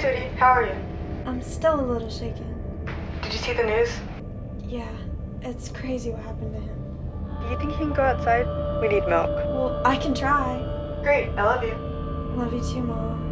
Hey, Sudi. How are you? I'm still a little shaken. Did you see the news? Yeah. It's crazy what happened to him. Do you think you can go outside? We need milk. Well, I can try. Great. I love you. Love you too, Mom.